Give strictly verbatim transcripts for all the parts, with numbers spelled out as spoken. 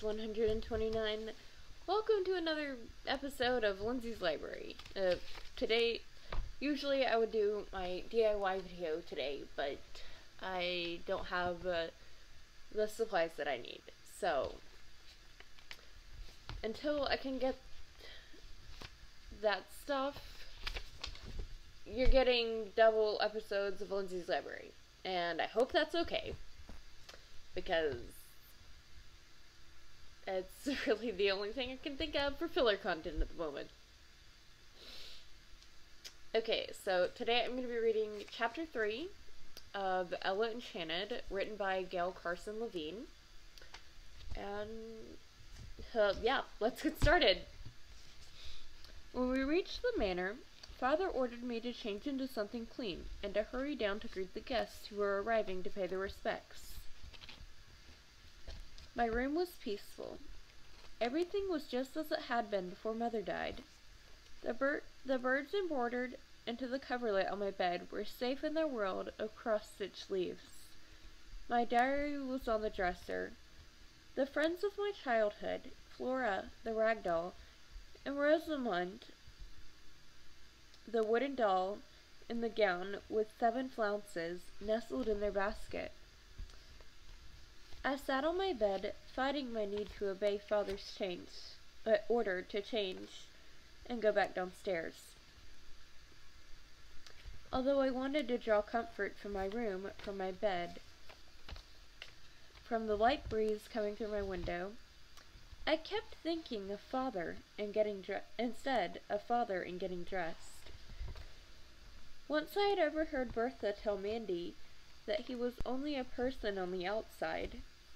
August one hundred twenty-nine. Welcome to another episode of Lindsay's Library. Uh, today, usually I would do my D I Y video today, but I don't have uh, the supplies that I need. So, until I can get that stuff, you're getting double episodes of Lindsay's Library. And I hope that's okay, because it's really the only thing I can think of for filler content at the moment. Okay, so today I'm going to be reading Chapter three of Ella Enchanted, written by Gail Carson Levine. And, uh, yeah, let's get started. When we reached the manor, Father ordered me to change into something clean, and to hurry down to greet the guests who were arriving to pay their respects. My room was peaceful. Everything was just as it had been before Mother died. The, bir the birds embroidered into the coverlet on my bed were safe in their world of cross-stitched leaves. My diary was on the dresser. The friends of my childhood, Flora, the rag doll, and Rosamund, the wooden doll in the gown with seven flounces, nestled in their basket. I sat on my bed, fighting my need to obey Father's change, uh, order to change and go back downstairs. Although I wanted to draw comfort from my room, from my bed, from the light breeze coming through my window, I kept thinking of Father and getting dre- instead of Father and getting dressed. Once I had overheard Bertha tell Mandy that he was only a person on the outside,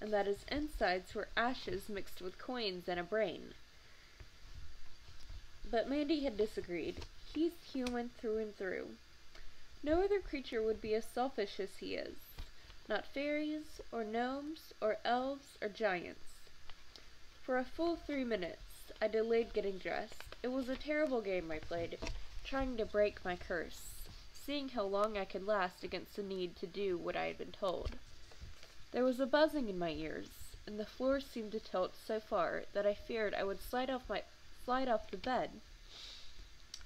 and that his insides were ashes mixed with coins and a brain. But Mandy had disagreed. He's human through and through. No other creature would be as selfish as he is. Not fairies, or gnomes, or elves, or giants. For a full three minutes, I delayed getting dressed. It was a terrible game I played, trying to break my curse, seeing how long I could last against the need to do what I had been told. There was a buzzing in my ears, and the floor seemed to tilt so far that I feared I would slide off my slide off the bed.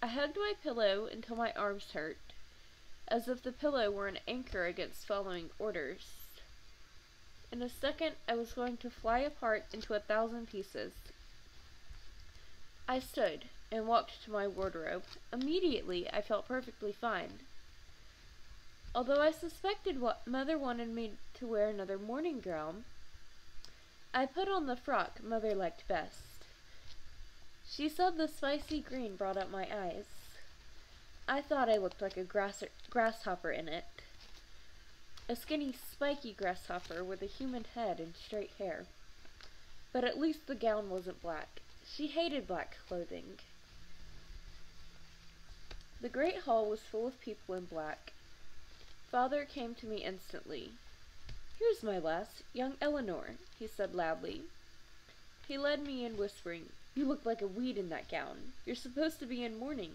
I hugged my pillow until my arms hurt, as if the pillow were an anchor against following orders. In a second, I was going to fly apart into a thousand pieces. I stood and walked to my wardrobe. Immediately, I felt perfectly fine. Although I suspected what Mother wanted me to wear another morning gown, I put on the frock Mother liked best. She said the spicy green brought up my eyes. I thought I looked like a grass grasshopper in it. A skinny, spiky grasshopper with a human head and straight hair. But at least the gown wasn't black. She hated black clothing. The great hall was full of people in black. Father came to me instantly. "Here's my lass, young Eleanor," he said loudly. He led me in, whispering, "You look like a weed in that gown. You're supposed to be in mourning.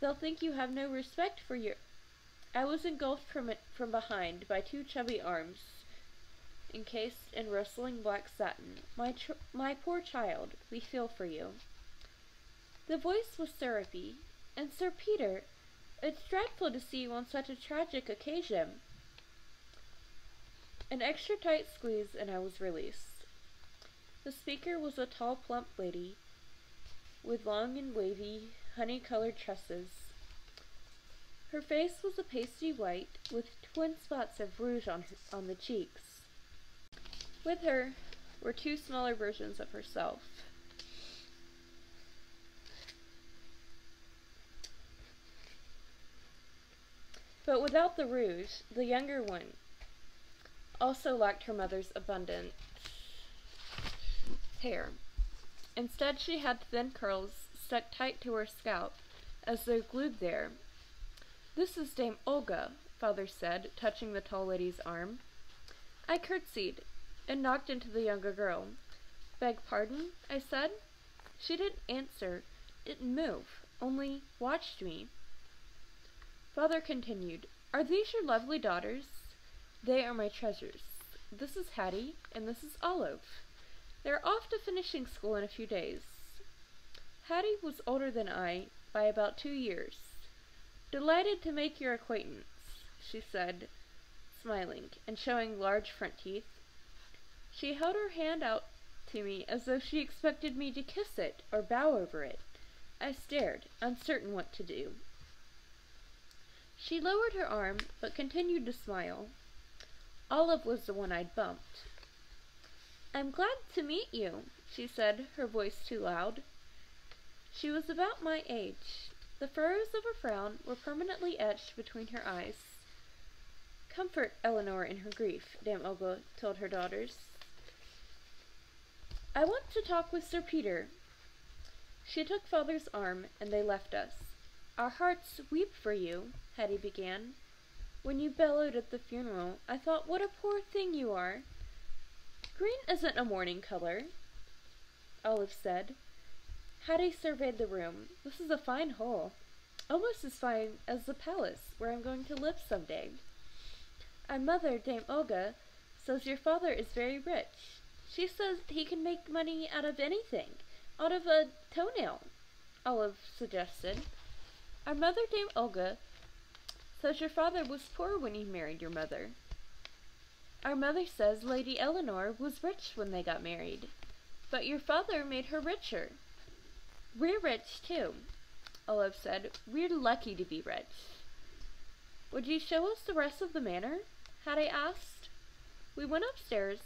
They'll think you have no respect for your—" I was engulfed from, it from behind by two chubby arms, encased in rustling black satin. My ch my poor child, we feel for you." The voice was syrupy. "And Sir Peter, it's dreadful to see you on such a tragic occasion." An extra tight squeeze and I was released. The speaker was a tall, plump lady with long and wavy, honey-colored tresses. Her face was a pasty white with twin spots of rouge on, her on the cheeks. With her were two smaller versions of herself. But without the rouge, the younger one also lacked her mother's abundant hair. Instead, she had thin curls stuck tight to her scalp, as though glued there. "This is Dame Olga," Father said, touching the tall lady's arm. I curtsied and knocked into the younger girl. "Beg pardon?" I said. She didn't answer, didn't move, only watched me. Father continued, "Are these your lovely daughters? They are my treasures. This is Hattie, and this is Olive. They're off to finishing school in a few days. Hattie was older than I by about two years. Delighted to make your acquaintance, she said, smiling and showing large front teeth. She held her hand out to me as though she expected me to kiss it or bow over it. I stared, uncertain what to do. She lowered her arm, but continued to smile. Olive was the one I'd bumped. "I'm glad to meet you," she said, her voice too loud. She was about my age. The furrows of her frown were permanently etched between her eyes. "Comfort Eleanor in her grief," Dame Olga told her daughters. "I want to talk with Sir Peter." She took Father's arm, and they left us. "Our hearts weep for you," Hattie began. "When you bellowed at the funeral, I thought what a poor thing you are." "Green isn't a mourning color," Olive said. Hattie surveyed the room. "This is a fine hole. Almost as fine as the palace where I'm going to live someday. Our mother, Dame Olga, says your father is very rich. She says he can make money out of anything, out of a toenail," Olive suggested. "Our mother, Dame Olga, says your father was poor when he married your mother. Our mother says Lady Eleanor was rich when they got married, but your father made her richer. We're rich, too," Olive said. "We're lucky to be rich." "Would you show us the rest of the manor?" Hattie asked. We went upstairs,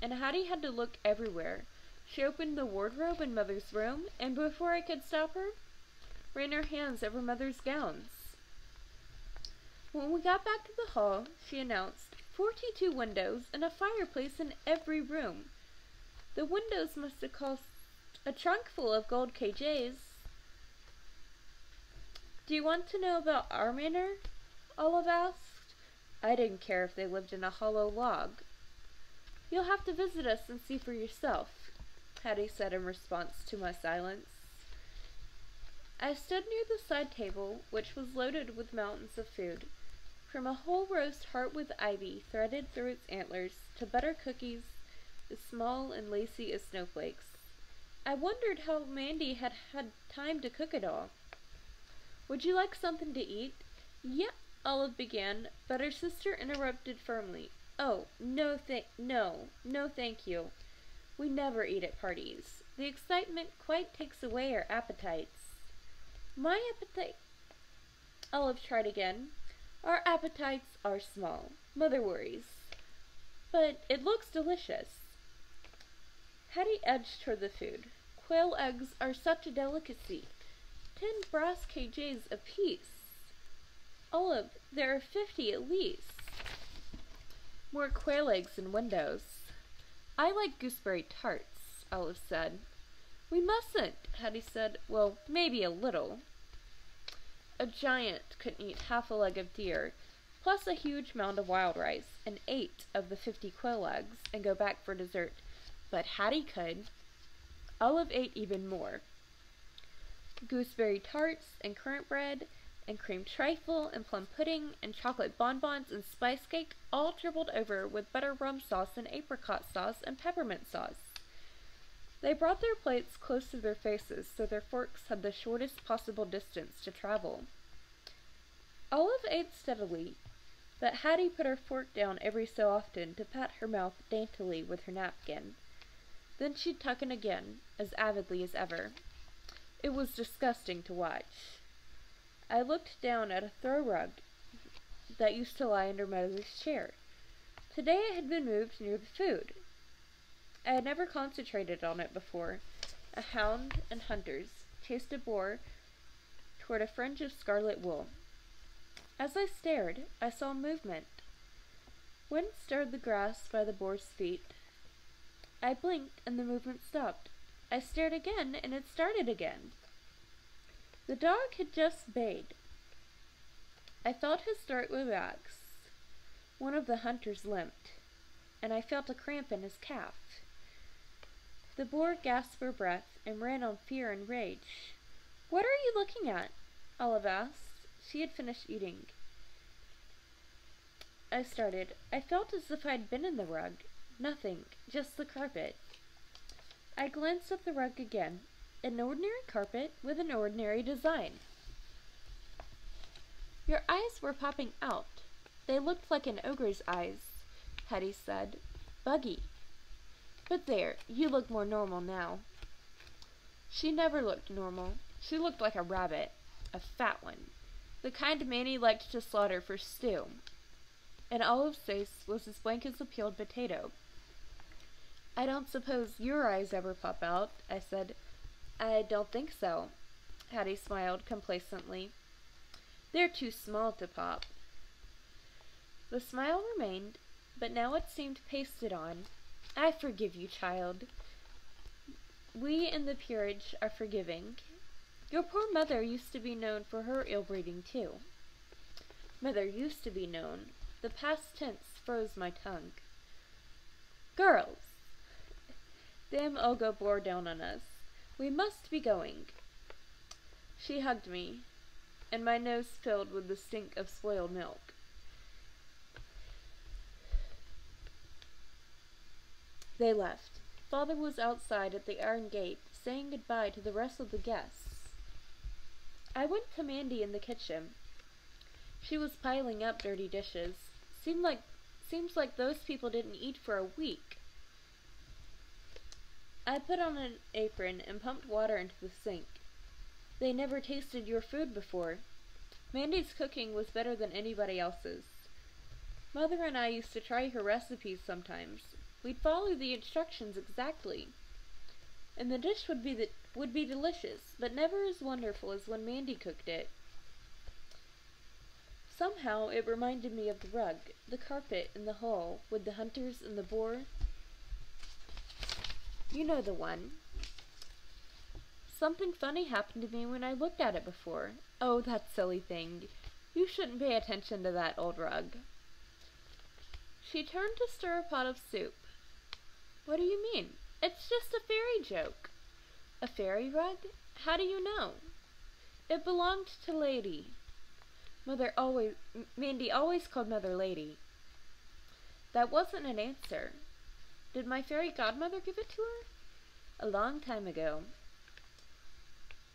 and Hattie had to look everywhere. She opened the wardrobe in Mother's room, and before I could stop her, ran her hands over Mother's gowns. When we got back to the hall, she announced, forty-two windows and a fireplace in every room. The windows must have cost a trunk full of gold kgs. "Do you want to know about our manor?" Olive asked. I didn't care if they lived in a hollow log. "You'll have to visit us and see for yourself," Hattie said in response to my silence. I stood near the side table, which was loaded with mountains of food, from a whole roast heart with ivy threaded through its antlers to butter cookies as small and lacy as snowflakes. I wondered how Mandy had had time to cook it all. "Would you like something to eat?" "Yep," Olive began, but her sister interrupted firmly. "Oh, no, th- no, no thank you. We never eat at parties. The excitement quite takes away our appetites." "My appetite—" Olive tried again. "Our appetites are small. Mother worries. But it looks delicious." Hattie edged toward the food. "Quail eggs are such a delicacy. Ten brass kgs apiece. Olive, there are fifty at least. More quail eggs than windows." "I like gooseberry tarts," Olive said. "We mustn't," Hattie said. "Well, maybe a little." A giant couldn't eat half a leg of deer, plus a huge mound of wild rice, and eight of the fifty quail eggs, and go back for dessert. But Hattie could. Olive ate even more. Gooseberry tarts, and currant bread, and cream trifle, and plum pudding, and chocolate bonbons, and spice cake, all dribbled over with butter rum sauce, and apricot sauce, and peppermint sauce. They brought their plates close to their faces, so their forks had the shortest possible distance to travel. Olive ate steadily, but Hattie put her fork down every so often to pat her mouth daintily with her napkin. Then she'd tuck in again, as avidly as ever. It was disgusting to watch. I looked down at a throw rug that used to lie under Mother's chair. Today it had been moved near the food. I had never concentrated on it before. A hound and hunters chased a boar toward a fringe of scarlet wool. As I stared, I saw movement. Wind stirred the grass by the boar's feet. I blinked, and the movement stopped. I stared again, and it started again. The dog had just bayed. I felt his throat relax. One of the hunters limped, and I felt a cramp in his calf. The boar gasped for breath and ran on fear and rage. "What are you looking at?" Olive asked. She had finished eating. I started. I felt as if I had been in the rug. Nothing, just the carpet. I glanced at the rug again. An ordinary carpet with an ordinary design. Your eyes were popping out. They looked like an ogre's eyes, Hetty said. Buggy. But there, you look more normal now. She never looked normal. She looked like a rabbit. A fat one. The kind Manny liked to slaughter for stew. In Olive's face was as blank as a peeled potato. I don't suppose your eyes ever pop out, I said. I don't think so, Hattie smiled complacently. They're too small to pop. The smile remained, but now it seemed pasted on. I forgive you, child. We in the peerage are forgiving. Your poor mother used to be known for her ill-breeding, too. Mother used to be known. The past tense froze my tongue. Girls! Damn Olga bore down on us. We must be going. She hugged me, and my nose filled with the stink of spoiled milk. They left. Father was outside at the iron gate, saying goodbye to the rest of the guests. I went to Mandy in the kitchen. She was piling up dirty dishes. Seemed like, seems like those people didn't eat for a week. I put on an apron and pumped water into the sink. They never tasted your food before. Mandy's cooking was better than anybody else's. Mother and I used to try her recipes sometimes. We'd follow the instructions exactly. And the dish would be, the, would be delicious, but never as wonderful as when Mandy cooked it. Somehow it reminded me of the rug, the carpet, and the hall, with the hunters and the boar. You know the one. Something funny happened to me when I looked at it before. Oh, that silly thing. You shouldn't pay attention to that old rug. She turned to stir a pot of soup. What do you mean? It's just a fairy joke. A fairy rug? How do you know? It belonged to Lady. Mother always, Mandy always called Mother Lady. That wasn't an answer. Did my fairy godmother give it to her? A long time ago.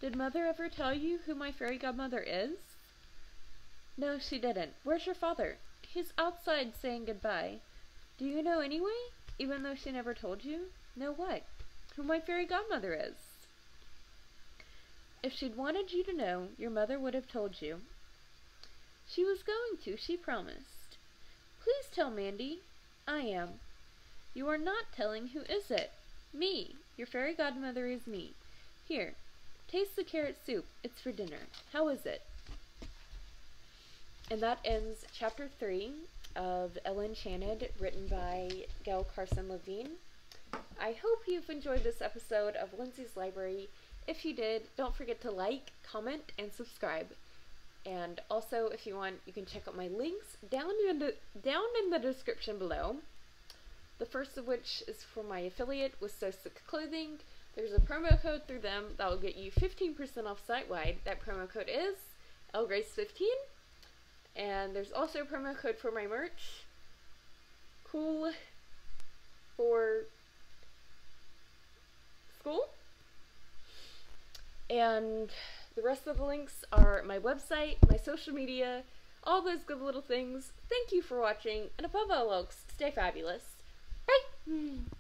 Did Mother ever tell you who my fairy godmother is? No, she didn't. Where's your father? He's outside saying goodbye. Do you know anyway? Even though she never told you? Know what? Who my fairy godmother is? If she'd wanted you to know, your mother would have told you. She was going to, she promised. Please tell Mandy. I am. You are not telling who is it. Me. Your fairy godmother is me. Here, taste the carrot soup. It's for dinner. How is it? And that ends chapter three of Ella Enchanted, written by Gail Carson Levine. I hope you've enjoyed this episode of Lindsay's Library. If you did, don't forget to like, comment, and subscribe. And also, if you want, you can check out my links down in the, down in the description below. The first of which is for my affiliate with Soesic Clothing. There's a promo code through them that will get you fifteen percent off site-wide. That promo code is L Grace fifteen. And there's also a promo code for my merch. Cool for school. And the rest of the links are my website, my social media, all those good little things. Thank you for watching, and above all else, stay fabulous. Bye!